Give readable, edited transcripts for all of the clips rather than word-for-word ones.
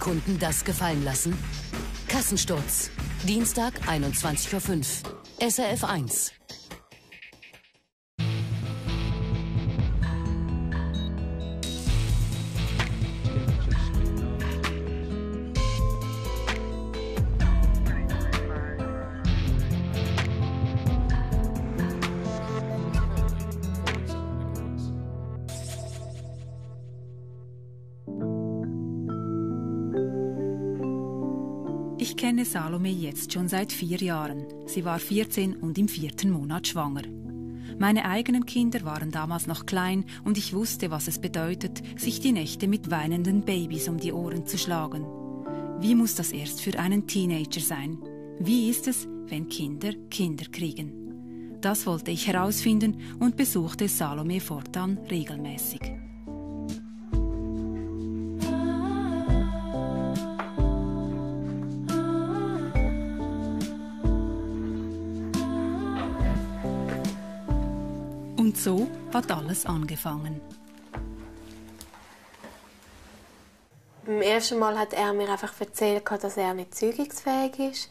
Kunden das gefallen lassen? Kassensturz. Dienstag 21:05 Uhr. SRF 1. Ich kenne Salome jetzt schon seit 4 Jahren. Sie war 14 und im 4. Monat schwanger. Meine eigenen Kinder waren damals noch klein und ich wusste, was es bedeutet, sich die Nächte mit weinenden Babys um die Ohren zu schlagen. Wie muss das erst für einen Teenager sein? Wie ist es, wenn Kinder Kinder kriegen? Das wollte ich herausfinden und besuchte Salome fortan regelmäßig. Und so hat alles angefangen. Beim ersten Mal hat er mir einfach erzählt, dass er nicht zeugungsfähig ist.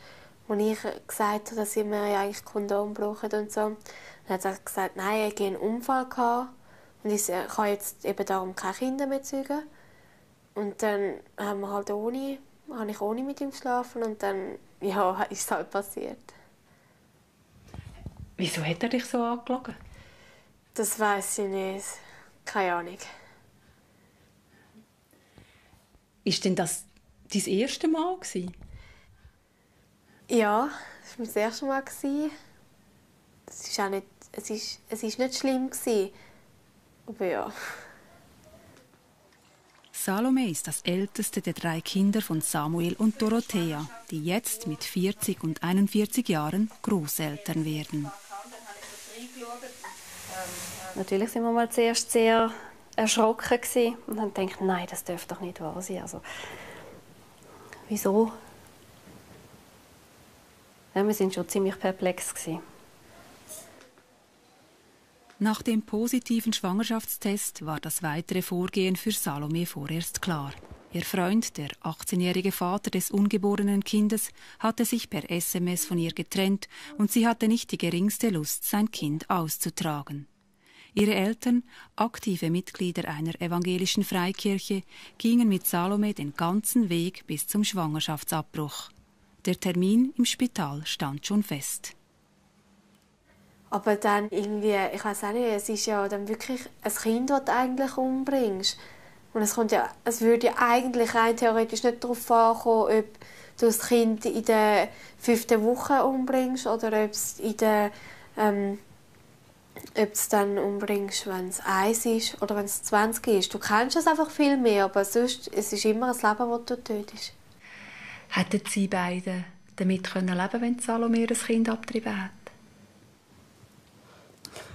Und ich gesagt habe, dass wir ja eigentlich Kondom brauchen und so. Dann hat er gesagt, nein, er hatte einen Unfall gehabt und ich kann jetzt eben darum keine Kinder mehr zeugen. Und dann haben wir halt habe ich ohne mit ihm geschlafen und dann ja, ist es halt passiert. Wieso hat er dich so angelogen? Das weiß ich nicht. Keine Ahnung. Ist denn das dein erstes Mal gewesen? Ja, das war mein erstes Mal gewesen. Es ist nicht schlimm gewesen. Aber ja. Salome ist das älteste der 3 Kinder von Samuel und Dorothea, die jetzt mit 40 und 41 Jahren Großeltern werden. Natürlich waren wir mal zuerst sehr erschrocken und dann denkt, nein, das darf doch nicht wahr sein. Also, wieso? Ja, wir waren schon ziemlich perplex. Nach dem positiven Schwangerschaftstest war das weitere Vorgehen für Salome vorerst klar. Ihr Freund, der 18-jährige Vater des ungeborenen Kindes, hatte sich per SMS von ihr getrennt und sie hatte nicht die geringste Lust, sein Kind auszutragen. Ihre Eltern, aktive Mitglieder einer evangelischen Freikirche, gingen mit Salome den ganzen Weg bis zum Schwangerschaftsabbruch. Der Termin im Spital stand schon fest. Aber dann irgendwie, ich weiß auch nicht, es ist ja dann wirklich ein Kind, das du eigentlich umbringst. Und es würde ja eigentlich rein theoretisch nicht darauf ankommen, ob du das Kind in der 5. Woche umbringst oder ob es in der ob es dann umbringst, wenn es 1 ist oder wenn es 20 ist. Du kennst es einfach viel mehr, aber sonst, es ist immer ein Leben, das du tötest. Hätten Sie beide damit leben können, wenn Salome das Kind abgetrieben hat?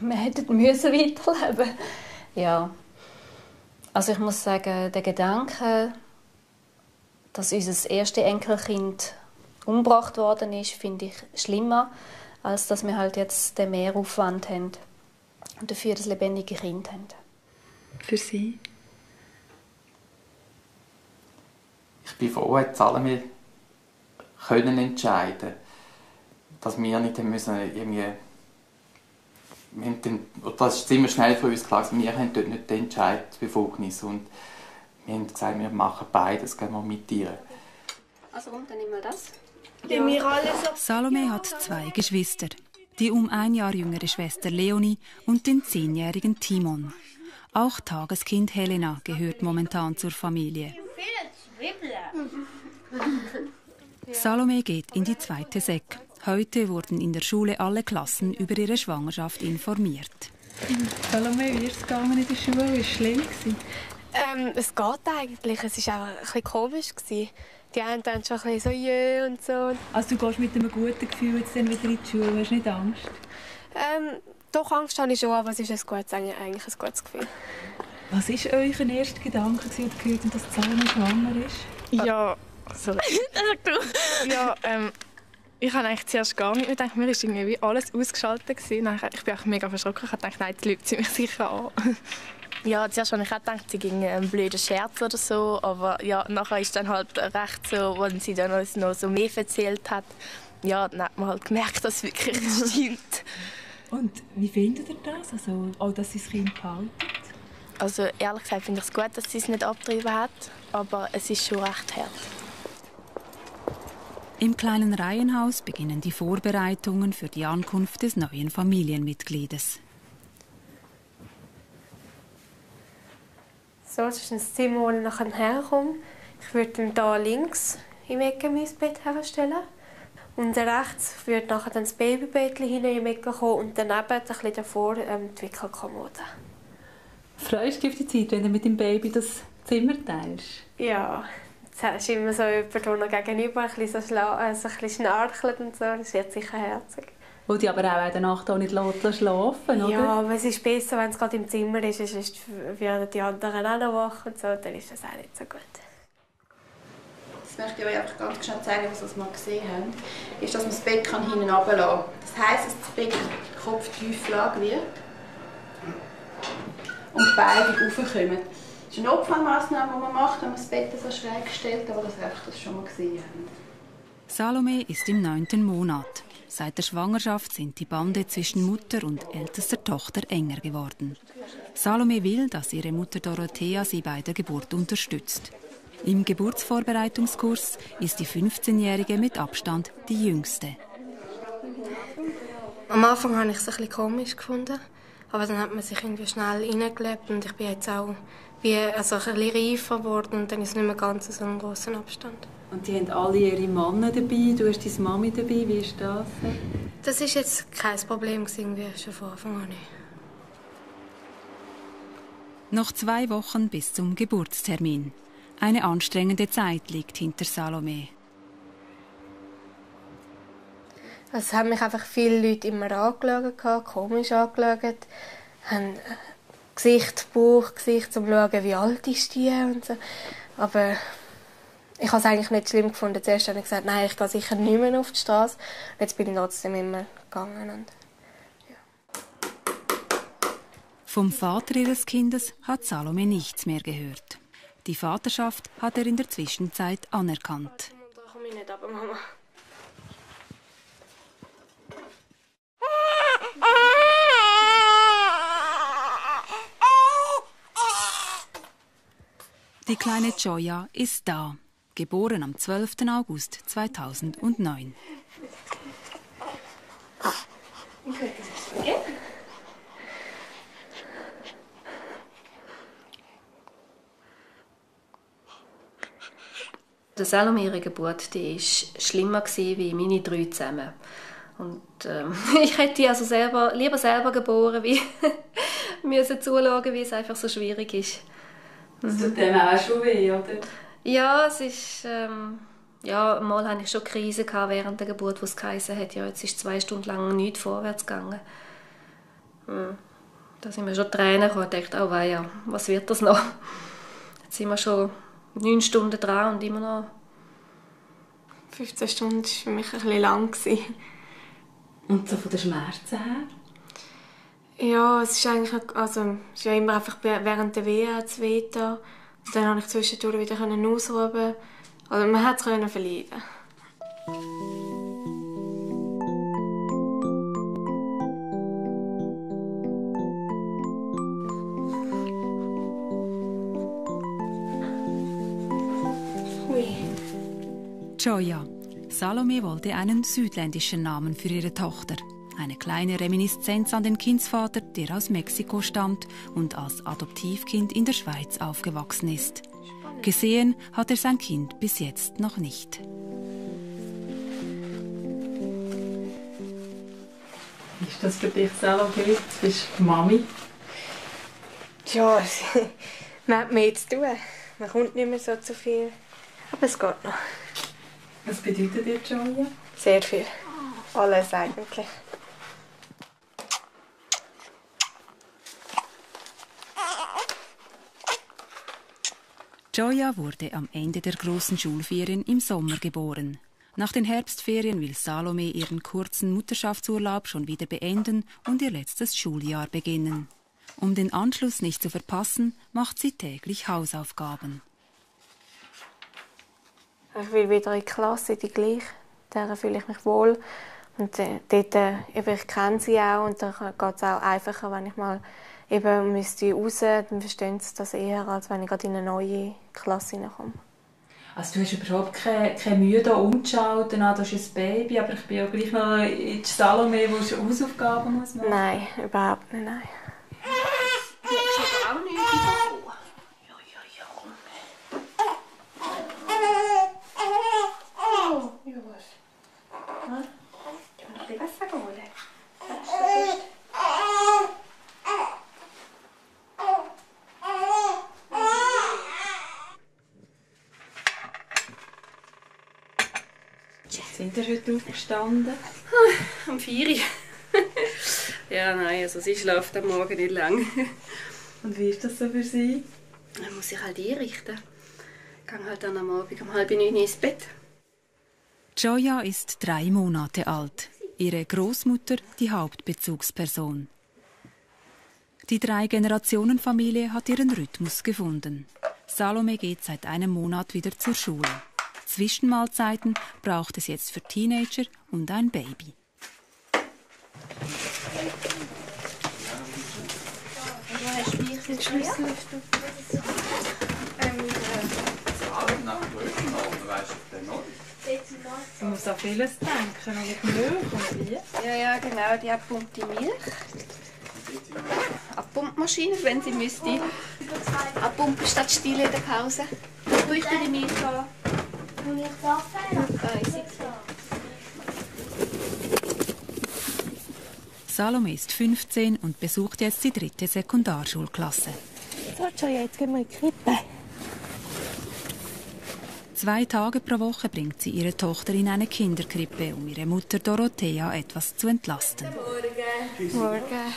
Wir hätten weiterleben. Ja. Also ich muss sagen, der Gedanke, dass unser erstes Enkelkind umgebracht worden ist, finde ich schlimmer, als dass wir halt jetzt den Mehraufwand haben und dafür das lebendige Kind haben. Für Sie? Ich bin froh, dass alle entscheiden können, dass wir nicht müssen irgendwie... Das ist ziemlich schnell für uns klar, dass wir haben dort nicht die Entscheidungsbefugnis haben. Und wir haben gesagt, wir machen beides, gehen wir mit dir. Also und dann nehmen wir das. Salome hat 2 Geschwister, die um 1 Jahr jüngere Schwester Leonie und den 10-jährigen Timon. Auch Tageskind Helena gehört momentan zur Familie. Salome geht in die 2. Sek. Heute wurden in der Schule alle Klassen über ihre Schwangerschaft informiert. Salome, wie ist es gegangen in der Schule? War es schlimm? Es geht eigentlich. Es war auch ein bisschen komisch. Die einen dann schon ein bisschen so jö und so. Also du gehst mit einem guten Gefühl jetzt dann wieder in die Schule, hast du nicht Angst? Doch, Angst habe ich schon, aber es ist eigentlich ein gutes Gefühl. Was war euer erster Gedanke, als ihr gehört habt, dass Salome schwanger ist? Ja, so. Ja, Ich habe eigentlich zuerst gar nicht gedacht, mir war irgendwie alles ausgeschaltet. Ich bin auch mega verschrocken. Ich dachte, nein, die Leute ziehen mich sicher an. Ja, zuerst habe ich auch gedacht, sie ging einen blöden Scherz oder so. Aber ja, nachher ist dann halt recht so, als sie dann uns noch so mehr erzählt hat, ja, dann hat man halt gemerkt, dass es wirklich stimmt. Und wie findet ihr das? Also, auch, dass sie das Kind behalten? Also, ehrlich gesagt finde ich es gut, dass sie es nicht abgetrieben hat. Aber es ist schon recht hart. Im kleinen Reihenhaus beginnen die Vorbereitungen für die Ankunft des neuen Familienmitgliedes. So, das ist ein Zimmer, wo ich nachher herkomme. Ich würde ihn hier links im Ecke mein Bett herstellen. Und rechts würde nachher dann das Babybett hinein im Ecke kommen und daneben ein bisschen davor die Wickelkommode. Freust du dich auf die Zeit, wenn du mit dem Baby das Zimmer teilst? Ja. Es ist immer so jemand, der noch gegenüber ein bisschen, so ein bisschen schnarchelt und so. Das wird sicher herzig. Wo die aber auch in der Nacht auch nicht schlafen, oder? Ja, aber es ist besser, wenn es gerade im Zimmer ist. Sonst werden die anderen auch noch wach und so. Dann ist das auch nicht so gut. Das möchte ich euch einfach ganz schnell zeigen, was wir gesehen haben. Ist, dass man das Bett hinten runterlassen kann. Das heisst, dass das Bett kopftief lag wird und beide raufkommen. Das ist eine Notfallmaßnahme, die man macht, wenn man das Bett so schräg stellt, aber das einfach das schon mal gesehen haben. Salome ist im 9. Monat. Seit der Schwangerschaft sind die Bande zwischen Mutter und ältester Tochter enger geworden. Salome will, dass ihre Mutter Dorothea sie bei der Geburt unterstützt. Im Geburtsvorbereitungskurs ist die 15-Jährige mit Abstand die Jüngste. Am Anfang habe ich es ein bisschen komisch gefunden, aber dann hat man sich irgendwie schnell hineingelebt und ich bin jetzt auch ein bisschen reifer geworden und dann ist es nicht mehr ganz so einen großen Abstand. Und die haben alle ihre Männer dabei, du hast deine Mami dabei, wie ist das? Das war jetzt kein Problem, wie schon von Anfang an. Noch 2 Wochen bis zum Geburtstermin. Eine anstrengende Zeit liegt hinter Salome. Es haben mich einfach viele Leute immer angeschaut, komisch angeschaut. Gesicht, Bauch, Gesicht, um zu schauen, wie alt ist die und so. Aber ich habe es eigentlich nicht schlimm gefunden. Zuerst habe ich gesagt, nein, ich gehe sicher nicht mehr auf die Straße. Und jetzt bin ich trotzdem immer gegangen. Und, ja. Vom Vater ihres Kindes hat Salome nichts mehr gehört. Die Vaterschaft hat er in der Zwischenzeit anerkannt. Da komme ich nicht ab, Mama. Die kleine Joya ist da, geboren am 12. August 2009. Die Salome, ihre Geburt, die war schlimmer wie meine 3 zusammen. Und, ich hätte die also lieber selber geboren, wie müssen zuschauen, wie es einfach so schwierig ist. Das tut dem auch schon weh, oder? Ja, es ist, ja, mal hatte ich schon Krise während der Geburt, wo es geheißen hat, ja, jetzt ist 2 Stunden lang nichts vorwärts gegangen. Da sind wir schon Tränen gekommen und dachte, oh weia, was wird das noch? Jetzt sind wir schon 9 Stunden dran und immer noch. 15 Stunden war für mich ein bisschen lang. Und so von den Schmerzen her? Ja, es ist eigentlich, also, es ist ja immer einfach während der Wehe hat's weh da. Und dann konnte ich zwischendurch wieder ausruhen. Also man hat es verleiden. Joya. Salome wollte einen südländischen Namen für ihre Tochter. Eine kleine Reminiszenz an den Kindsvater, der aus Mexiko stammt und als Adoptivkind in der Schweiz aufgewachsen ist. Gesehen hat er sein Kind bis jetzt noch nicht. Ist das für dich selber okay? Du bist Mami? Ja, man hat mehr zu tun. Man kommt nicht mehr so zu viel. Aber es geht noch. Was bedeutet dir Joya? Sehr viel. Alles eigentlich. Joya wurde am Ende der großen Schulferien im Sommer geboren. Nach den Herbstferien will Salome ihren kurzen Mutterschaftsurlaub schon wieder beenden und ihr letztes Schuljahr beginnen. Um den Anschluss nicht zu verpassen, macht sie täglich Hausaufgaben. Ich will wieder in die Klasse, die gleiche. Da fühle ich mich wohl. Und dort, ich kenne sie auch und da geht es auch einfacher, wenn ich mal eben müsste raus, dann verstehen sie das eher, als wenn ich gerade in eine neue Klasse hineinkomme. Also du hast überhaupt keine Mühe da umzuschauen, das ist ein Baby, aber ich bin ja gleich noch in die Salome, wo du Hausaufgaben musst machen. Nein, überhaupt nicht, nein. Du hast aber auch nichts bekommen. Ja. Was? Ich muss noch ein bisschen Wasser holen. Sind ihr heute aufgestanden? Am 4 Uhr. Ja, nein, also sie schläft am Morgen nicht lang. Und wie ist das so für sie? Man muss sich halt einrichten. Ich gehe halt dann am Abend um 8:30 ins Bett. Joya ist 3 Monate alt. Ihre Großmutter die Hauptbezugsperson. Die 3-Generationen-Familie hat ihren Rhythmus gefunden. Salome geht seit einem Monat wieder zur Schule. Zwischenmahlzeiten braucht es jetzt für Teenager und ein Baby. Man muss an vieles denken, an Milch und wie? Ja, genau, die pumpt die Milch. Eine Pumpmaschine, wenn sie müsste. Eine Pumpe statt Stille in der Pause. Ich bräuchte die Milch an. Und ich darf Salome ist 15 und besucht jetzt die 3. Sekundarschulklasse. So, jetzt gehen wir in die Krippe. 2 Tage pro Woche bringt sie ihre Tochter in eine Kinderkrippe, um ihre Mutter Dorothea etwas zu entlasten. Guten Morgen. Morgen.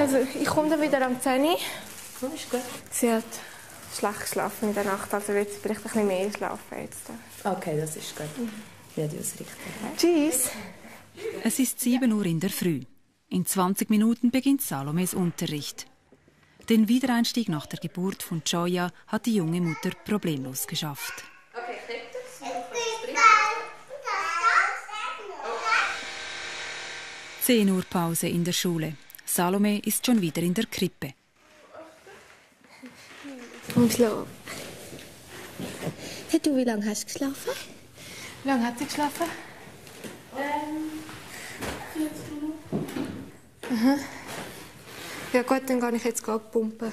Also, ich komme dann wieder am 10 Uhr. Ist gut. Sie hat schlecht geschlafen in der Nacht, also wird sie vielleicht ein bisschen mehr schlafen jetzt. Okay, das ist gut. Ich werde ausrichten. Tschüss. Es ist 7 Uhr in der Früh. In 20 Minuten beginnt Salomes Unterricht. Den Wiedereinstieg nach der Geburt von Joya hat die junge Mutter problemlos geschafft. Okay, das okay. 10 Uhr Pause in der Schule. Salome ist schon wieder in der Krippe. Hey, du, wie lange hast du geschlafen? Wie lange hat sie geschlafen? 40 Minuten. Ja gut, dann kann ich jetzt gerade pumpen.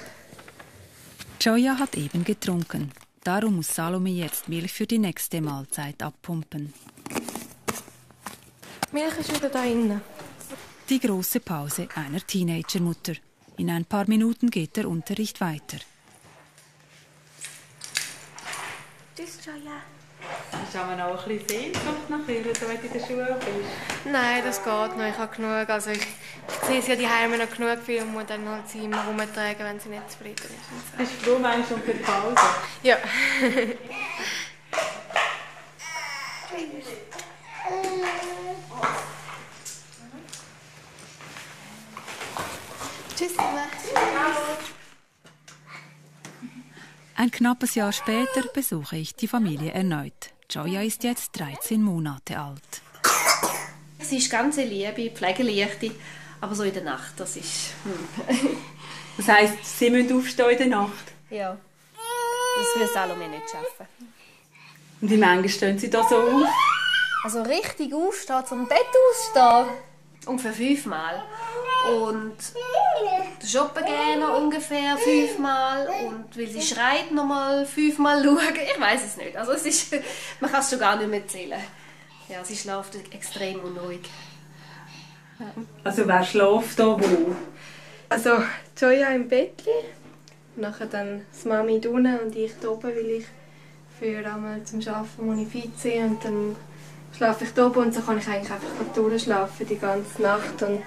Joya hat eben getrunken. Darum muss Salome jetzt Milch für die nächste Mahlzeit abpumpen. Milch ist wieder da innen. Die große Pause einer Teenagermutter. In ein paar Minuten geht der Unterricht weiter. Tschüss, Joya. Hast du auch ein bisschen Sehnsucht nach ihr, wenn du in der Schule bist? Nein, das geht noch. Ich habe genug. Also ich sehe sie ja daheim noch genug viel und muss dann halt sie immer herumtragen, wenn sie nicht zufrieden ist. Bist du froh, meinst du, um die Pause? Ja. Tschüss. Ein knappes Jahr später besuche ich die Familie erneut. Joya ist jetzt 13 Monate alt. Sie ist ganz liebe, pflegeleichte, aber so in der Nacht, das ist... Das heisst, sie müssen aufstehen in der Nacht? Ja, das will Salome nicht schaffen. Und wie lange stehen sie da so auf? Also richtig aufstehen, zum Bett aufstehen? Ungefähr 5-mal. Und shoppen gehen ungefähr 5-mal und weil sie schreit nochmal 5-mal schauen. Ich weiß es nicht. Also es ist, man kann es schon gar nicht mehr zählen. Ja, sie schläft extrem unruhig. Also wer schläft da wo? Also Joya im Bettli, nachher dann das Mami unten und ich da oben, weil ich für einmal zum Arbeiten modifiziere und dann schlafe ich da oben und so kann ich eigentlich einfach durchschlafen die ganze Nacht. Und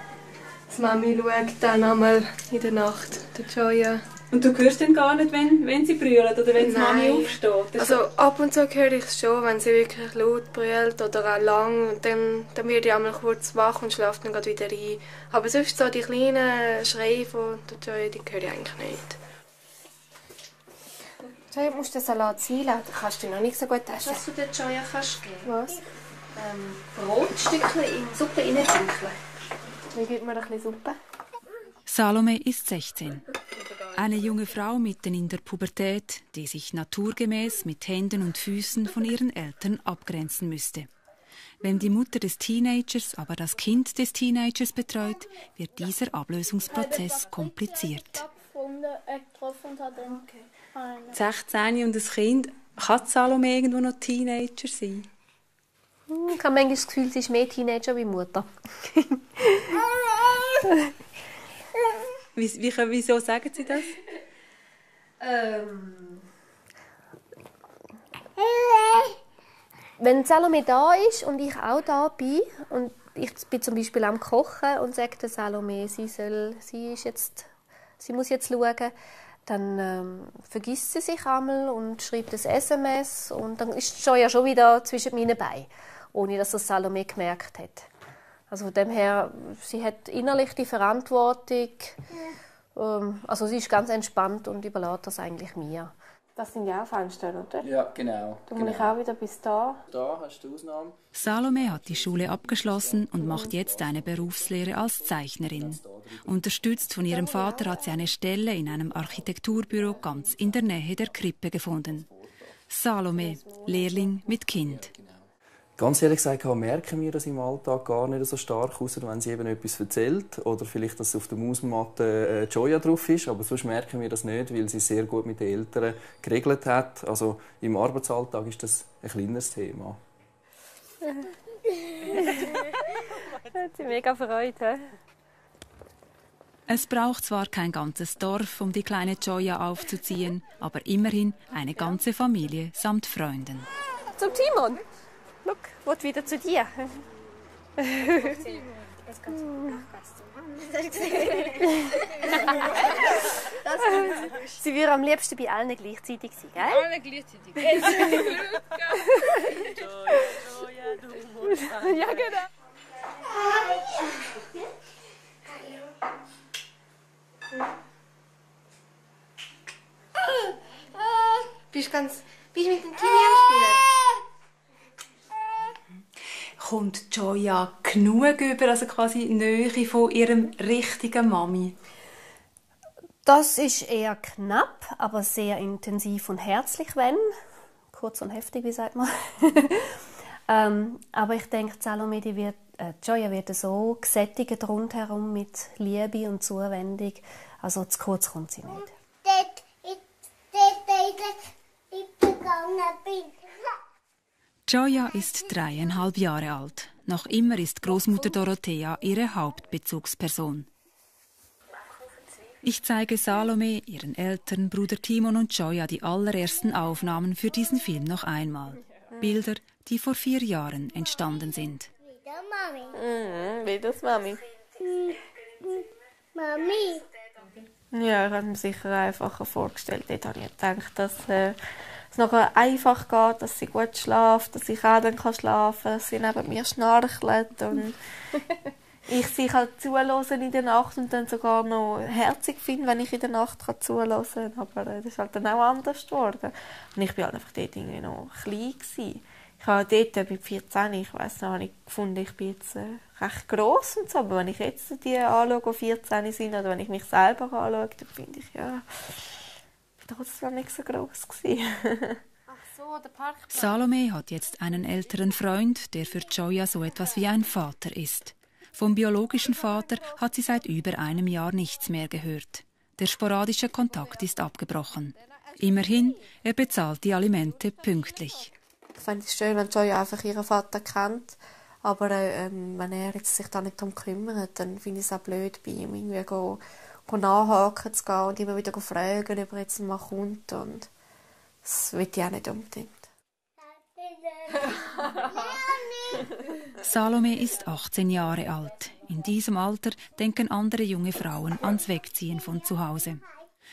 die Mami schaut dann einmal in der Nacht, der Joya. Und du hörst dann gar nicht, wenn sie brüllen oder wenn die Mami aufsteht? Also ab und zu höre ich es schon, wenn sie wirklich laut brüllt oder auch lang. Und dann werde ich einmal kurz wach und schlafe dann gerade wieder rein. Aber sonst so die kleinen Schreie von der Joya, die höre ich eigentlich nicht. Joya, du musst den Salat ziehen, den kannst du noch nicht so gut essen. Was du der Joya kannst geben? Was? Brotstückchen in Suppe reinzupfen. Wie gibt man ein bisschen Suppe? Salome ist 16. Eine junge Frau mitten in der Pubertät, die sich naturgemäß mit Händen und Füßen von ihren Eltern abgrenzen müsste. Wenn die Mutter des Teenagers aber das Kind des Teenagers betreut, wird dieser Ablösungsprozess kompliziert. 16 und ein Kind, kann Salome irgendwo noch Teenager sein? Ich habe manchmal das Gefühl, sie ist mehr Teenager wie Mutter. Wieso sagen Sie das? Wenn Salome da ist und ich auch da bin, und ich bin zum Beispiel am Kochen und sage der Salome, sie muss jetzt schauen, dann vergisst sie sich einmal und schreibt ein SMS und dann ist sie ja schon wieder zwischen meinen Beinen, ohne dass das Salome gemerkt hat. Also von dem her, sie hat innerlich die Verantwortung. Also sie ist ganz entspannt und überlässt das eigentlich mir. Das sind ja auch Fenster, oder? Ja, genau. Da muss ich auch wieder bis da. Da hast du Ausnahmen. Salome hat die Schule abgeschlossen und macht jetzt eine Berufslehre als Zeichnerin. Unterstützt von ihrem Vater hat sie eine Stelle in einem Architekturbüro ganz in der Nähe der Krippe gefunden. Salome, Lehrling mit Kind. Ganz ehrlich gesagt merken wir das im Alltag gar nicht so stark, außer wenn sie eben etwas erzählt oder vielleicht, dass auf der Mausmatte Joya drauf ist. Aber sonst merken wir das nicht, weil sie sehr gut mit den Eltern geregelt hat. Also im Arbeitsalltag ist das ein kleines Thema. Hat sie mega Freude. Es braucht zwar kein ganzes Dorf, um die kleine Joya aufzuziehen, aber immerhin eine ganze Familie samt Freunden. Zum Timon! Schau, ich will wieder zu dir. Sie würde am liebsten bei allen gleichzeitig sein, gell? Alle gleichzeitig. Ja, genau. Bist du mit dem Kind spielen? Kommt Joya genug über, also quasi Nähe von ihrem richtigen Mami? Das ist eher knapp, aber sehr intensiv und herzlich, wenn. Kurz und heftig, wie sagt man. Aber ich denke, Salome, Joya wird so gesättigt rundherum mit Liebe und Zuwendung. Also zu kurz kommt sie nicht. Joya ist 3,5 Jahre alt. Noch immer ist Großmutter Dorothea ihre Hauptbezugsperson. Ich zeige Salome, ihren Eltern, Bruder Timon und Joya die allerersten Aufnahmen für diesen Film noch einmal. Bilder, die vor 4 Jahren entstanden sind. Wie das Mami? Mami? Ja, ich habe mir sicher einfacher vorgestellt. Dort habe ich gedacht, dass dass es nachher einfach geht, dass sie gut schlaft, dass ich auch dann schlafen kann, dass sie neben mir schnarchelt und ich sie kann zuhören in der Nacht und dann sogar noch herzig finde, wenn ich in der Nacht zuhören kann. Aber das ist halt dann auch anders geworden. Und ich war halt einfach dort irgendwie noch klein gewesen. Ich habe dort mit 14, ich weiss noch, ich gefunden, ich bin jetzt recht gross und so, aber wenn ich jetzt die anschaue, die 14 sind, oder wenn ich mich selber anschaue, dann finde ich, ja... Das war nicht so groß. Ach so, der Parkplatz. Salome hat jetzt einen älteren Freund, der für Joya so etwas wie ein Vater ist. Vom biologischen Vater hat sie seit über einem Jahr nichts mehr gehört. Der sporadische Kontakt ist abgebrochen. Immerhin, er bezahlt die Alimente pünktlich. Ich fände es schön, wenn Joya einfach ihren Vater kennt. Aber wenn er jetzt sich da nicht darum kümmert, dann finde ich es auch blöd, bei ihm irgendwie nachhaken zu gehen und immer wieder fragen, ob er jetzt mal kommt. Und das will ich auch nicht unbedingt. Salome ist 18 Jahre alt. In diesem Alter denken andere junge Frauen ans Wegziehen von zu Hause.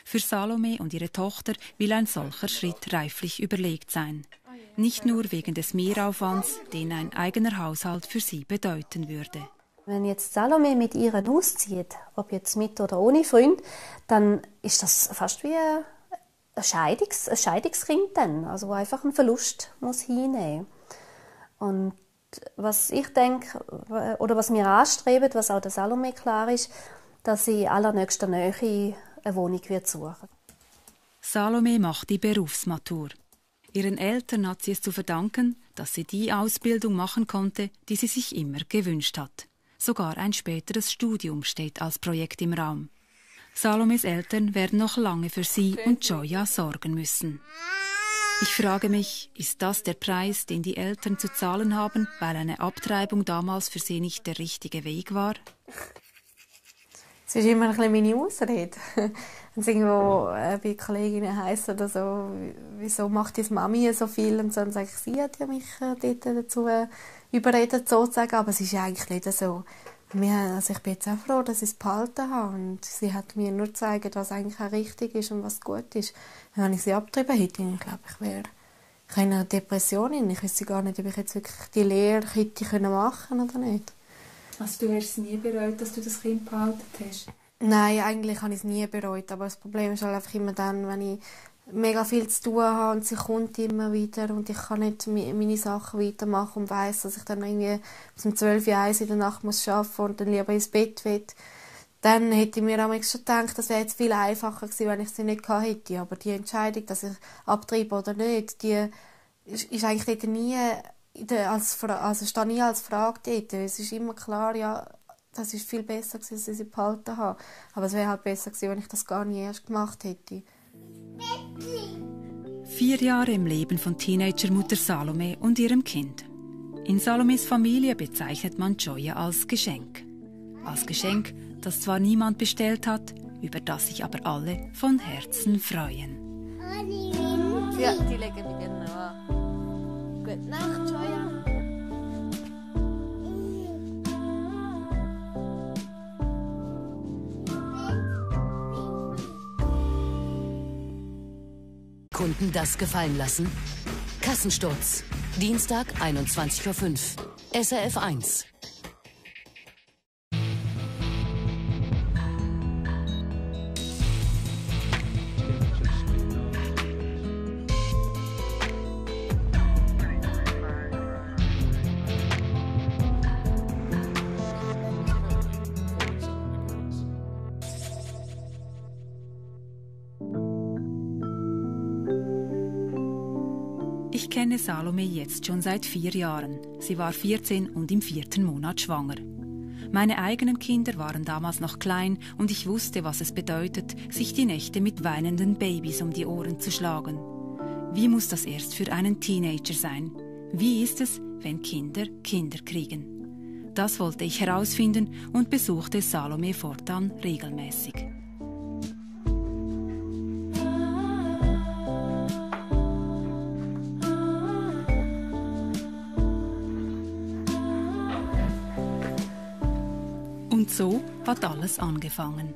Für Salome und ihre Tochter will ein solcher Schritt reiflich überlegt sein. Nicht nur wegen des Mehraufwands, den ein eigener Haushalt für sie bedeuten würde. Wenn jetzt Salome mit ihr auszieht, ob jetzt mit oder ohne Freund, dann ist das fast wie ein Scheidungskind, also wo einfach einen Verlust muss hinnehmen. Und was ich denke, oder was wir anstreben, was auch der Salome klar ist, dass sie in allernächster Nähe eine Wohnung suchen. Salome macht die Berufsmatur. Ihren Eltern hat sie es zu verdanken, dass sie die Ausbildung machen konnte, die sie sich immer gewünscht hat. Sogar ein späteres Studium steht als Projekt im Raum. Salomes Eltern werden noch lange für sie und Joya sorgen müssen. Ich frage mich, ist das der Preis, den die Eltern zu zahlen haben, weil eine Abtreibung damals für sie nicht der richtige Weg war? Das ist immer ein bisschen meine Ausrede. Wenn es irgendwo bei Kolleginnen heisst oder so, wieso macht die Mami so viel? Und so, dann sage ich, sie hat ja mich dort dazu überredet, sozusagen. Aber es ist eigentlich nicht so. Also ich bin jetzt auch froh, dass ich es behalten habe. Und sie hat mir nur gezeigt, was eigentlich auch richtig ist und was gut ist. Und wenn ich sie abgetrieben hätte, ich glaube, ich wäre in einer Depression. Ich wüsste gar nicht, ob ich jetzt wirklich die Lehre hätte machen können oder nicht. Also du hast es nie bereut, dass du das Kind behalten hast? Nein, eigentlich habe ich es nie bereut. Aber das Problem ist halt einfach immer dann, wenn ich mega viel zu tun habe und sie kommt immer wieder und ich kann nicht meine Sachen weitermachen und weiss, dass ich dann irgendwie bis um 12:01 in der Nacht muss arbeiten und dann lieber ins Bett will. Dann hätte ich mir auch schon gedacht, das wäre jetzt viel einfacher gewesen, wenn ich sie nicht gehabt hätte. Aber die Entscheidung, dass ich abtreibe oder nicht, die ist eigentlich dort nie... Also stehe nie als Frage dort. Es ist immer klar, ja, das ist viel besser gewesen, als ich sie behalten habe. Aber es wäre halt besser gewesen, wenn ich das gar nie erst gemacht hätte. 4 Jahre im Leben von Teenagermutter Salome und ihrem Kind. In Salomes Familie bezeichnet man Joya als Geschenk. Als Geschenk, das zwar niemand bestellt hat, über das sich aber alle von Herzen freuen. Ja, die legen wir gerne an. Gute Nacht, Joya. Kunden das gefallen lassen? Kassensturz. Dienstag 21:05 Uhr. SRF 1. Ich kenne Salome jetzt schon seit 4 Jahren. Sie war 14 und im 4. Monat schwanger. Meine eigenen Kinder waren damals noch klein und ich wusste, was es bedeutet, sich die Nächte mit weinenden Babys um die Ohren zu schlagen. Wie muss das erst für einen Teenager sein? Wie ist es, wenn Kinder Kinder kriegen? Das wollte ich herausfinden und besuchte Salome fortan regelmäßig. Und so hat alles angefangen.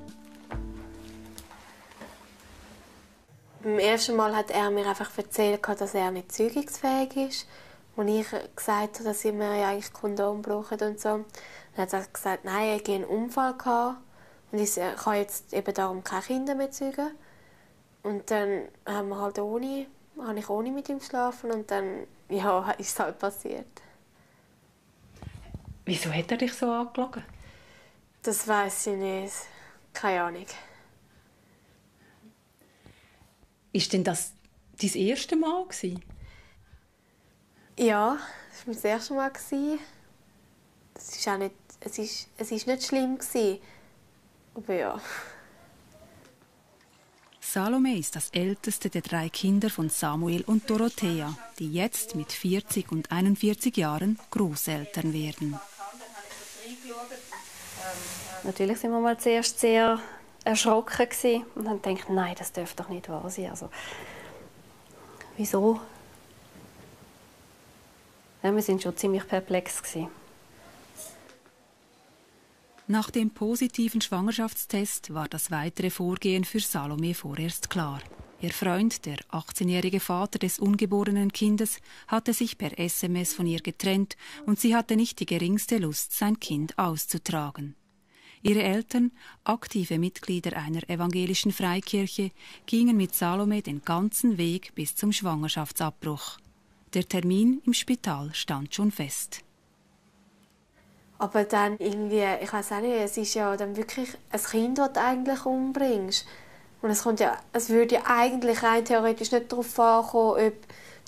Beim ersten Mal hat er mir einfach erzählt, dass er nicht zeugungsfähig ist. Und ich gesagt habe, dass wir ja eigentlich Kondom brauchen und so. Dann hat er gesagt, nein, er hatte einen Unfall gehabt und ich kann jetzt eben darum keine Kinder mehr zeugen. Und dann haben wir halt habe ich ohne mit ihm geschlafen und dann, ja, ist es halt passiert. Wieso hat er dich so angelogen? Das weiss ich nicht. Keine Ahnung. Ist denn das dein erstes Mal gewesen? Ja, das war mein erstes Mal gewesen. Das ist auch nicht, es ist nicht schlimm gewesen. Aber ja. Salome ist das älteste der 3 Kinder von Samuel und Dorothea, die jetzt mit 40 und 41 Jahren Großeltern werden. Natürlich waren wir mal zuerst sehr erschrocken und dann denkt, nein, das darf doch nicht wahr sein. Also, wieso? Ja, wir waren schon ziemlich perplex. Nach dem positiven Schwangerschaftstest war das weitere Vorgehen für Salome vorerst klar. Ihr Freund, der 18-jährige Vater des ungeborenen Kindes, hatte sich per SMS von ihr getrennt und sie hatte nicht die geringste Lust, sein Kind auszutragen. Ihre Eltern, aktive Mitglieder einer evangelischen Freikirche, gingen mit Salome den ganzen Weg bis zum Schwangerschaftsabbruch. Der Termin im Spital stand schon fest. Aber dann irgendwie, ich weiß auch nicht, es ist ja dann wirklich ein Kind, das du eigentlich umbringst. Und es kommt ja, es würde ja eigentlich rein theoretisch nicht darauf ankommen, ob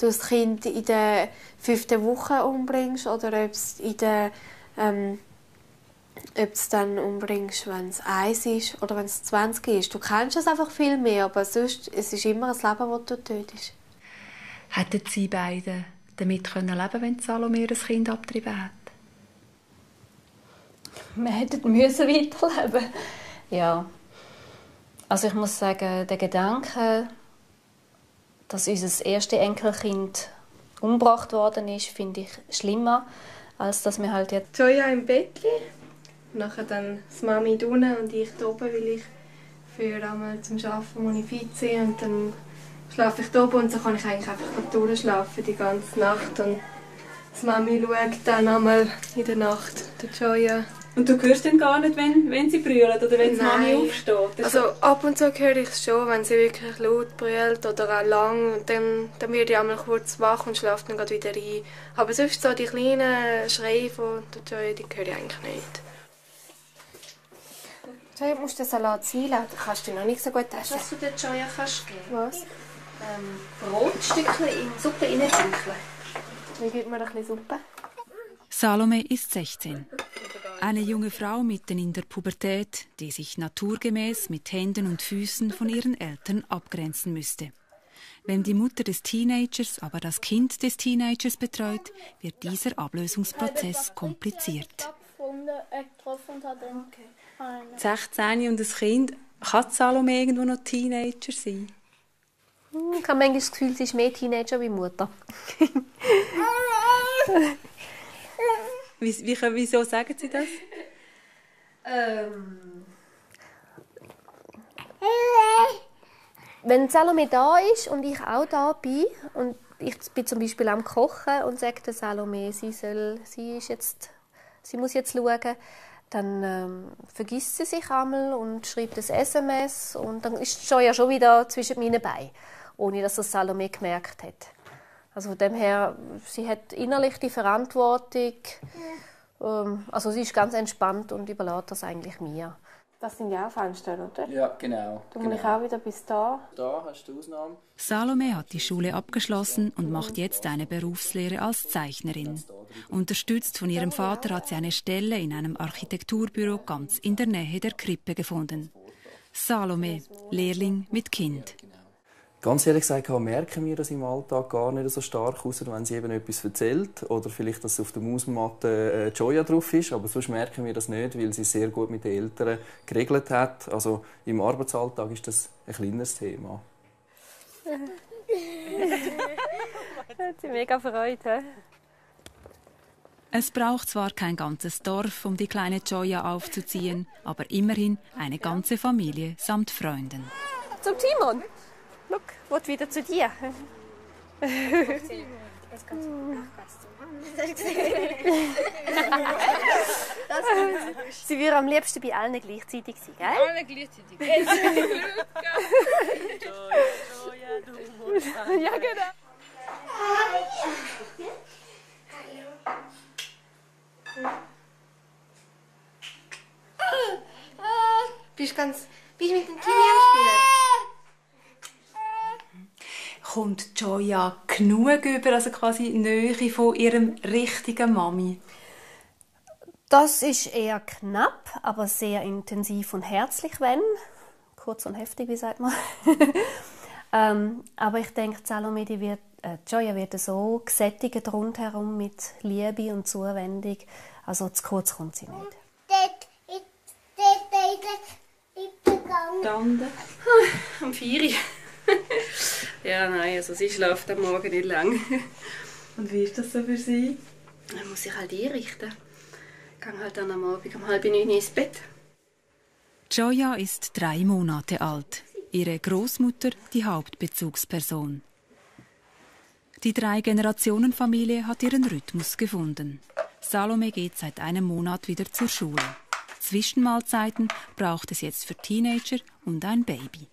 du das Kind in der 5. Woche umbringst oder ob es in der ob es dann umbringst, wenn es 1 ist oder wenn es 20 ist. Du kennst es einfach viel mehr, aber sonst, es ist immer ein Leben, das du tötest. Hätten Sie beide damit leben können, wenn Salome ihr Kind abgetrieben hat? Wir hätten weiterleben. Ja. Also ich muss sagen, der Gedanke, dass unser erstes Enkelkind umgebracht worden ist, finde ich schlimmer, als dass wir halt jetzt... Joya im Bettli. Nachher dann das Mami unten und ich da oben, weil ich für einmal zum Arbeiten muss ich fit sein. Und dann schlafe ich da oben und so kann ich eigentlich einfach durchschlafen die ganze Nacht. Und das Mami schaut dann einmal in der Nacht, der Joya. Und du hörst dann gar nicht, wenn sie brüllt oder wenn die Mami aufsteht? Also ab und zu höre ich es schon, wenn sie wirklich laut brüllt oder auch lang. Und dann werde ich einmal kurz wach und schlafe dann gerade wieder rein. Aber sonst so die kleinen Schreie von der Joya, die höre ich eigentlich nicht. Joya, du musst den Salat ziehen, den kannst du noch nicht so gut essen. Was du der Joya kannst geben? Was? Brotstückchen in Suppe reindünkeln. Wie gibt man ein bisschen Suppe? Salome ist 16. Eine junge Frau mitten in der Pubertät, die sich naturgemäß mit Händen und Füßen von ihren Eltern abgrenzen müsste. Wenn die Mutter des Teenagers aber das Kind des Teenagers betreut, wird dieser Ablösungsprozess kompliziert. 16 und ein Kind, kann Salome irgendwo noch Teenager sein? Ich habe manchmal das Gefühl, sie ist mehr Teenager wie Mutter. Wieso sagen Sie das? Wenn Salome da ist und ich auch da bin, und ich bin zum Beispiel am Kochen und sage der Salome, sie muss jetzt schauen, dann vergisst sie sich einmal und schreibt ein SMS und dann ist sie ja schon wieder zwischen meinen Beinen, ohne dass das Salome gemerkt hat. Also von dem her, sie hat innerlich die Verantwortung, also sie ist ganz entspannt und überlässt das eigentlich mir. Das sind ja auch Fenster, oder? Ja, genau. Du musst auch wieder bis da. Da hast du Ausnahmen. Salome hat die Schule abgeschlossen und macht jetzt eine Berufslehre als Zeichnerin. Unterstützt von ihrem Vater hat sie eine Stelle in einem Architekturbüro ganz in der Nähe der Krippe gefunden. Salome, Lehrling mit Kind. Ganz ehrlich gesagt merken wir das im Alltag gar nicht so stark, außer wenn sie eben etwas erzählt oder vielleicht, dass auf der Mausmatte Joya drauf ist. Aber sonst merken wir das nicht, weil sie sehr gut mit den Eltern geregelt hat. Also im Arbeitsalltag ist das ein kleines Thema. Hat sie mega Freude. Es braucht zwar kein ganzes Dorf, um die kleine Joya aufzuziehen, aber immerhin eine ganze Familie samt Freunden. Zum Timon! Schau, ich will wieder zu dir. Sie würde am liebsten bei allen gleichzeitig sein, gell? Alle gleichzeitig. Ja, genau. Bist du mit dem Kind am Spielen? Kommt Joya genug über, also quasi Nähe von ihrem richtigen Mami? Das ist eher knapp, aber sehr intensiv und herzlich, wenn. Kurz und heftig, wie sagt man. Aber ich denke, Salome, Joya wird so gesättigt rundherum mit Liebe und Zuwendung. Also zu kurz kommt sie nicht. Am 4. Ja, nein, also sie schläft am Morgen nicht lang. Und wie ist das so für sie? Man muss sich halt einrichten. ging halt dann am Abend um 20.30 Uhr ins Bett. Joya ist 3 Monate alt. Ihre Großmutter die Hauptbezugsperson. Die 3-Generationen-Familie hat ihren Rhythmus gefunden. Salome geht seit einem Monat wieder zur Schule. Zwischenmahlzeiten braucht es jetzt für Teenager und ein Baby.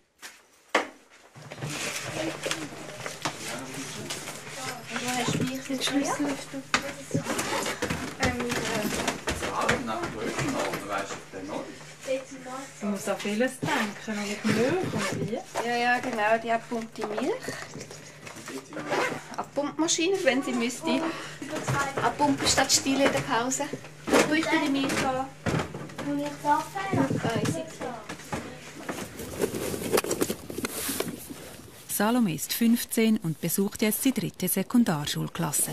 Man muss an vieles denken, an die Milch und wie. Ja, genau, die pumpt die Milch. Eine Pumpmaschine, wenn sie müsste. Eine Pumpe statt Stille in der Pause. Ich bräuchte die Milch an. Und ich darf Salome ist 15 und besucht jetzt die 3. Sekundarschulklasse.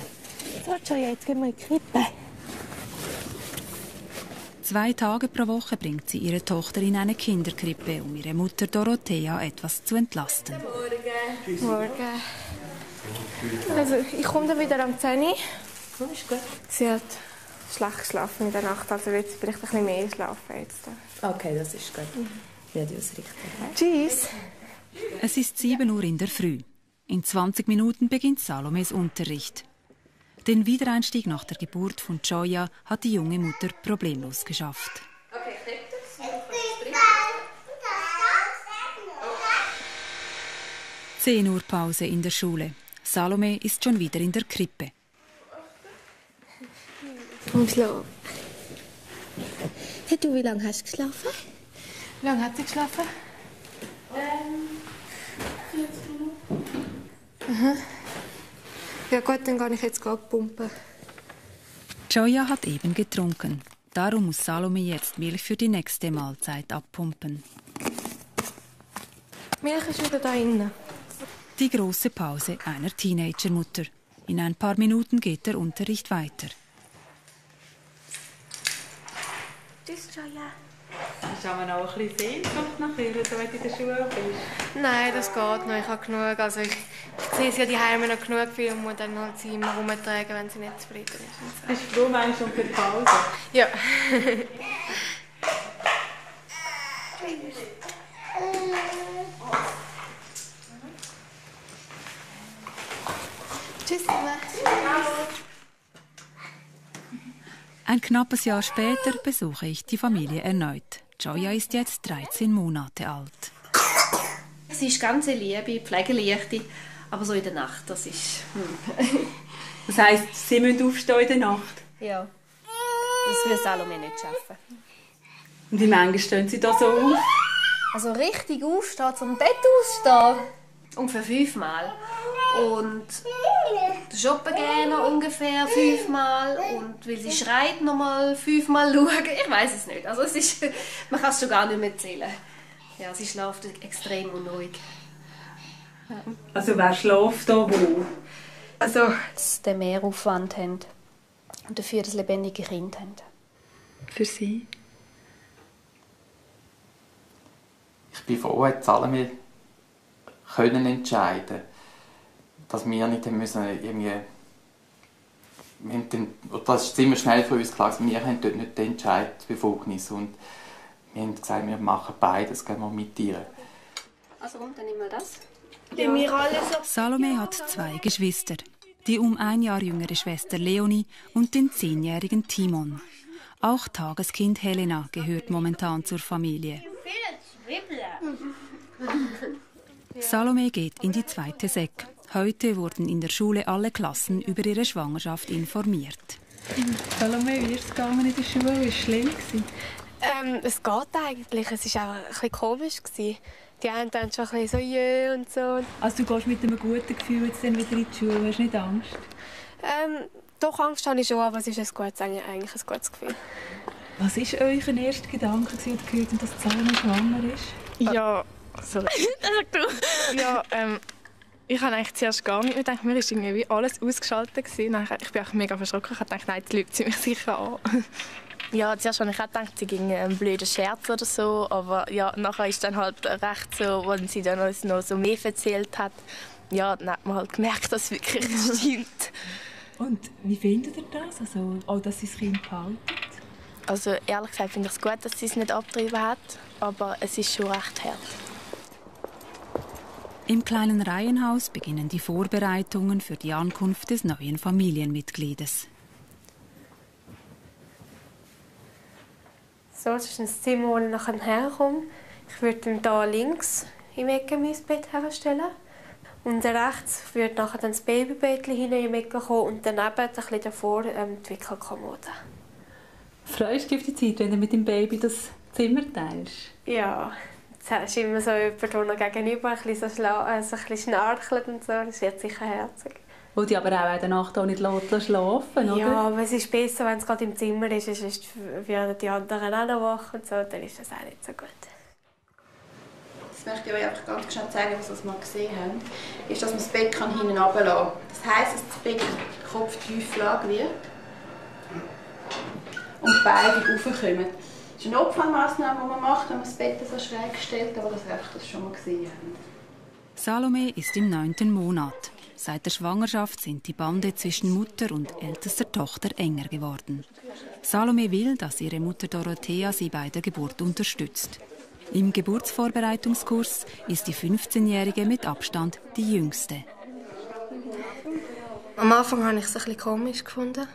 So, jetzt gehen wir in die Krippe. 2 Tage pro Woche bringt sie ihre Tochter in eine Kinderkrippe, um ihre Mutter Dorothea etwas zu entlasten. Guten Morgen. Also, ich komme dann wieder am 10 Uhr. Ist gut. Sie hat schlecht geschlafen in der Nacht, also wird sie vielleicht ein bisschen mehr schlafen jetzt. Okay, das ist gut. Ich werde ausrichten. Tschüss. Es ist 7 Uhr in der Früh. In 20 Minuten beginnt Salomes Unterricht. Den Wiedereinstieg nach der Geburt von Joya hat die junge Mutter problemlos geschafft. Okay, das 10 Uhr Pause in der Schule. Salome ist schon wieder in der Krippe. Hey, du, wie lange hast du geschlafen? Wie lange hat sie geschlafen? 40 Minuten. Ja gut, dann kann ich jetzt gerade pumpen. Joya hat eben getrunken. Darum muss Salome jetzt Milch für die nächste Mahlzeit abpumpen. Milch ist wieder da innen. Die große Pause einer Teenagermutter. In ein paar Minuten geht der Unterricht weiter. Tschüss, Joya. Kannst du auch ein bisschen Sehnsucht nach ihr, wenn du in der Schule bist? Nein, das geht noch. Ich habe genug. Also ich sehe sie ja daheim noch genug viel und muss dann halt sie immer herumtragen, wenn sie nicht zufrieden ist. Bist du froh, meinst du, um die Pause? Ja. Tschüss. Ein knappes Jahr später besuche ich die Familie erneut. Joya ist jetzt 13 Monate alt. Sie ist ganz liebe, pflegeleichte, aber so in der Nacht, das ist... Das heisst, sie müssen aufstehen in der Nacht? Ja, das will Salome nicht schaffen. Und wie manchmal stehen sie da so auf? Also richtig aufstehen, zum Bett aufstehen? Ungefähr 5-mal. Und shoppen gehen ungefähr 5-mal und weil sie schreit nochmal 5-mal schauen. Ich weiß es nicht. Also es ist, man kann es schon gar nicht mehr zählen. Ja, sie schläft extrem unruhig. Also wer schläft da wo? Also dass sie mehr Aufwand haben und dafür das lebendige Kind haben. Für sie? Ich bin froh, dass alle entscheiden können. Dass wir nicht müssen irgendwie... Das ist ziemlich schnell für uns klar, dass wir haben dort nicht die Entscheidungsbefugnis haben. Und wir haben gesagt, wir machen beides, gehen wir mit dir. Also und dann nehmen wir das. Salome hat 2 Geschwister. Die um 1 Jahr jüngere Schwester Leonie und den 10-jährigen Timon. Auch Tageskind Helena gehört momentan zur Familie. Salome geht in die 2. Sek. Heute wurden in der Schule alle Klassen über ihre Schwangerschaft informiert. Salome, wie ist es gegangen in der Schule? War es schlimm? Es geht eigentlich. Es war auch ein bisschen komisch. Die einen dann schon ein bisschen so jö und so. Also du gehst mit einem guten Gefühl jetzt dann wieder in die Schule. Hast du nicht Angst? Doch, Angst habe ich schon, aber es ist eigentlich ein gutes Gefühl. Was war euer erster Gedanke, als ihr gehört habt, dass Salome schwanger ist? Ja, sorry. Ja, ich habe eigentlich zuerst gar nicht gedacht, mir war irgendwie alles ausgeschaltet. Ich bin auch mega verschrocken. Ich dachte, nein, die Leute sind mich sicher an. Ja, zuerst habe ich auch gedacht, sie ging einen blöden Scherz oder so. Aber ja, nachher ist dann halt recht so, als sie dann uns noch so mehr erzählt hat. Ja, dann hat man halt gemerkt, dass es wirklich stimmt. Und wie findet ihr das? Also, auch, dass sie das Kind behalten? Also ehrlich gesagt finde ich es gut, dass sie es nicht abgetrieben hat, aber es ist schon recht hart. Im kleinen Reihenhaus beginnen die Vorbereitungen für die Ankunft des neuen Familienmitgliedes. So, das ist ein Zimmer, wo ich nachher herkomme. Ich würde ihn hier links im Ecke mein Bett herstellen. Und rechts würde nachher dann das Babybett hinein im Ecke kommen und daneben ein bisschen davor die Wickelkommode. Freust du dich auf die Zeit, wenn du mit dem Baby das Zimmer teilst? Ja, jetzt hast du immer so jemanden, der gegenüber ein bisschen, so ein bisschen schnarchelt und so. Das wird sicher herzig. Wo die aber auch in der Nacht auch nicht schlafen, oder? Ja, aber es ist besser, wenn es gerade im Zimmer ist, sonst werden die anderen auch noch wach und so, dann ist das auch nicht so gut. Das möchte ich euch einfach ganz schnell zeigen, was wir gesehen haben, ist, dass man das Bett hinten runterlassen kann. Das heisst, dass das Bett kopftief flach wird und beide raufkommen. Das ist eine Notfallmaßnahme, die man macht, wenn man das Bett so schräg stellt, aber dass wir das schon mal gesehen haben. Salome ist im 9. Monat. Seit der Schwangerschaft sind die Bande zwischen Mutter und ältester Tochter enger geworden. Salome will, dass ihre Mutter Dorothea sie bei der Geburt unterstützt. Im Geburtsvorbereitungskurs ist die 15-Jährige mit Abstand die Jüngste. Am Anfang habe ich es ein bisschen komisch gefunden,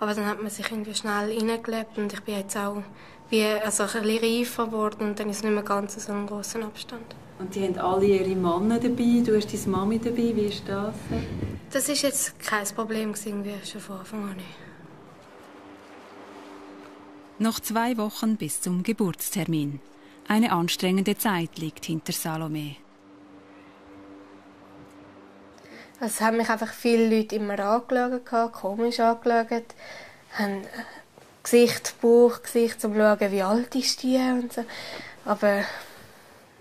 aber dann hat man sich irgendwie schnell hineingelebt und ich bin jetzt auch ein bisschen reifer geworden und dann ist es nicht mehr ganz so einen großen Abstand. Und die haben alle ihre Männer dabei, du hast deine Mami dabei, wie ist das? Das war jetzt kein Problem, irgendwie schon von Anfang an. Noch 2 Wochen bis zum Geburtstermin. Eine anstrengende Zeit liegt hinter Salome. Es haben mich einfach viele Leute immer angeschaut, komisch angeschaut, haben Gesicht, Bauch, Gesicht, um zu schauen, wie alt ist die und so. Aber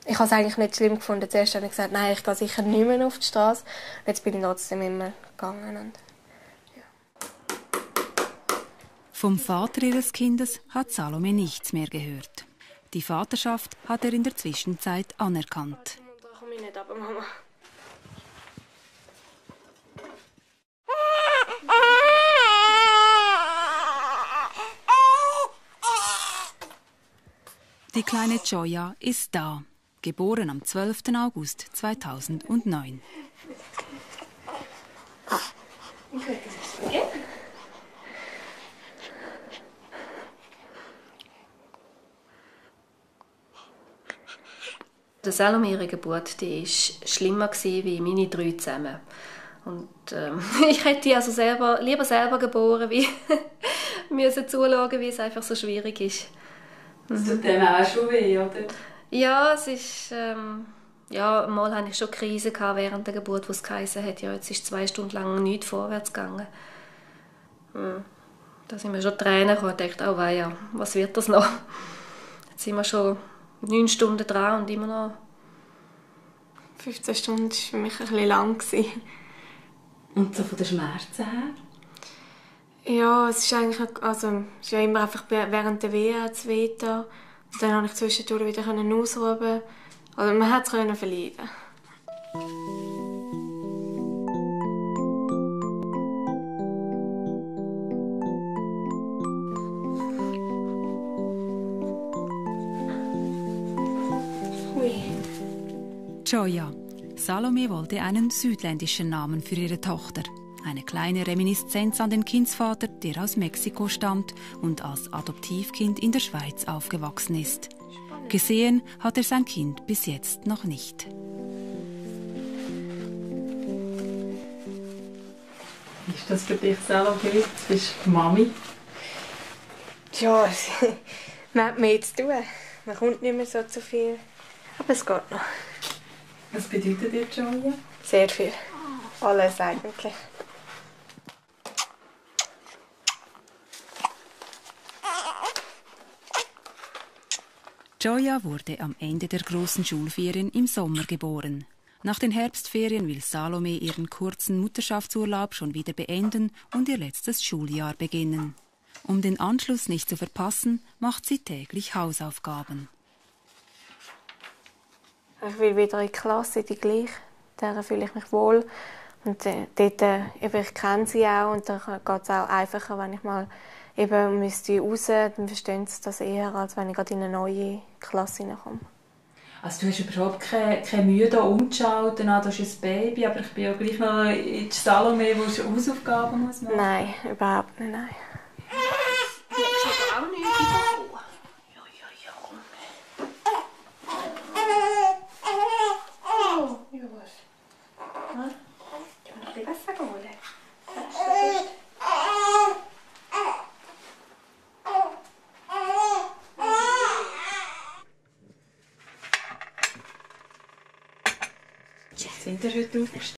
ich habe es eigentlich nicht schlimm gefunden. Zuerst habe ich gesagt, nein, ich gehe sicher nicht mehr auf die Straße. Und jetzt bin ich trotzdem immer gegangen. Und, ja. Vom Vater ihres Kindes hat Salome nichts mehr gehört. Die Vaterschaft hat er in der Zwischenzeit anerkannt. Da komme ich nicht ab, Mama. Die kleine Joya ist da, geboren am 12. August 2009. Die Salome, ihre Geburt, die war schlimmer wie meine 3 zusammen. Und, ich hätte die also lieber selber geboren, wie müssen zuschauen, wie es einfach so schwierig ist. Das tut dem auch schon weh, oder? Ja, es ist, ja, mal hatte ich schon Krisen während der Geburt, wo es geheißen hat, ja, jetzt ist 2 Stunden lang nichts vorwärts gegangen. Da sind mir schon Tränen gekommen und dachte, oh weia, was wird das noch? Jetzt sind wir schon 9 Stunden dran und immer noch. 15 Stunden war für mich ein bisschen lang. Und so von den Schmerzen her? Ja, es ist eigentlich, also, es ist ja immer einfach während der Wehe hat's weh da. Und dann konnte ich zwischendurch wieder ausruhen. Also man hat es verleiden. Joya. Salome wollte einen südländischen Namen für ihre Tochter. Eine kleine Reminiszenz an den Kindsvater, der aus Mexiko stammt und als Adoptivkind in der Schweiz aufgewachsen ist. Gesehen hat er sein Kind bis jetzt noch nicht. Ist das für dich, Salome? Du bist Mami? Ja, man hat mehr zu tun. Man kommt nicht mehr so zu viel. Aber es geht noch. Was bedeutet dir Joya? Sehr viel. Alles eigentlich. Joya wurde am Ende der großen Schulferien im Sommer geboren. Nach den Herbstferien will Salome ihren kurzen Mutterschaftsurlaub schon wieder beenden und ihr letztes Schuljahr beginnen. Um den Anschluss nicht zu verpassen, macht sie täglich Hausaufgaben. Ich will wieder in die Klasse, die gleiche. Da fühle ich mich wohl. Und dort, ich kenne sie auch und da geht es auch einfacher, wenn ich mal eben müsste ich raus, dann verstehen sie das eher, als wenn ich gerade in eine neue Klasse hineinkomme. Also du hast überhaupt keine Mühe da umzuschalten, da ist ein Baby, aber ich bin ja gleich noch in die Salome, wo ich Hausaufgaben machen muss. Nein, überhaupt nicht, nein. Du hast aber auch nichts bekommen. Ja. Hm? Ich muss noch ein bisschen Wasser holen. Sind ihr heute aufgestanden?